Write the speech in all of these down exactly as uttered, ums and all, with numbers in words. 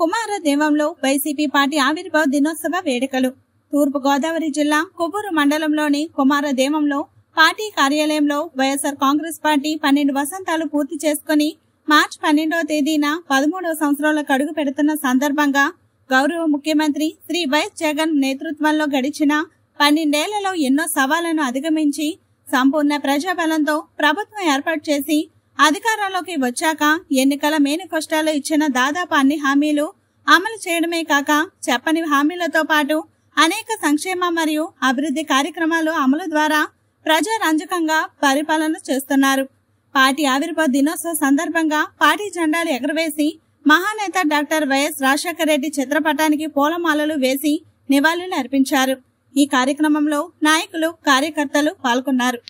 కుమారదేవంలో YCP party ఆవిర్భావ దినోత్సవ వేడుకలు. తూర్పు గోదావరి జిల్లా కొవ్వూరు మండలంలోని కుమారదేవంలో పార్టీ కార్యాలయంలో వైఎస్ఆర్ కాంగ్రెస్ పార్టీ పన్నెండు వసంతాలు పూర్తి చేసుకుని మార్చి పన్నెండవ తేదీన పదమూడవ సంవత్సరంలో కడుగు పెడుతున్న సందర్భంగా గౌరవ ముఖ్యమంత్రి శ్రీ వైఎస్ జగన్ నేతృత్వంలో గడిచిన పన్నెండేళ్లలో ఎన్నో సవాళ్లను అధిగమించి సంపూర్ణ ప్రజాబలంతో ప్రభుత్వం ఏర్పాటు చేసి అధికారంలోకి వచ్చాక ఎన్నికల మేనిఫెస్టోలో ఇచ్చిన దాదాపు అన్ని హామీలు అమలు చేయడమే కాక చెప్పని హామీలతో పాటు అనేక సంక్షేమ మరియు అభివృద్ధి కార్యక్రమాలు అమలు ద్వారా ప్రజారంజకంగా పరిపాలన చేస్తున్నారు. పార్టీ ఆవిర్భావ దినోత్సవ సందర్భంగా పార్టీ జెండాలు ఎగురవేసి మహానేత డాక్టర్ వైఎస్ రాజశేఖర రెడ్డి చిత్రపటానికి పూలమాలలు వేసి నివాళులు అర్పించారు. ఈ కార్యక్రమంలో నాయకులు, కార్యకర్తలు పాల్గొన్నారు.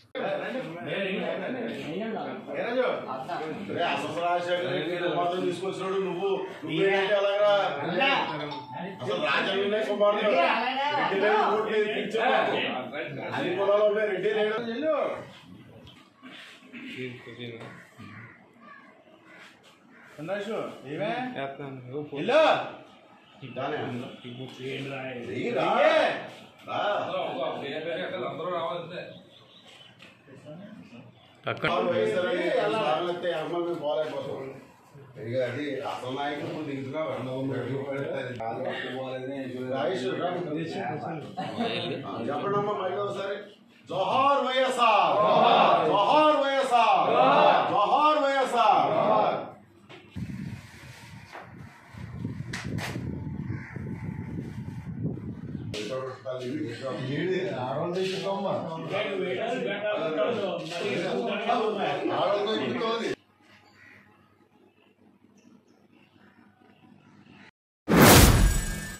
I don't know.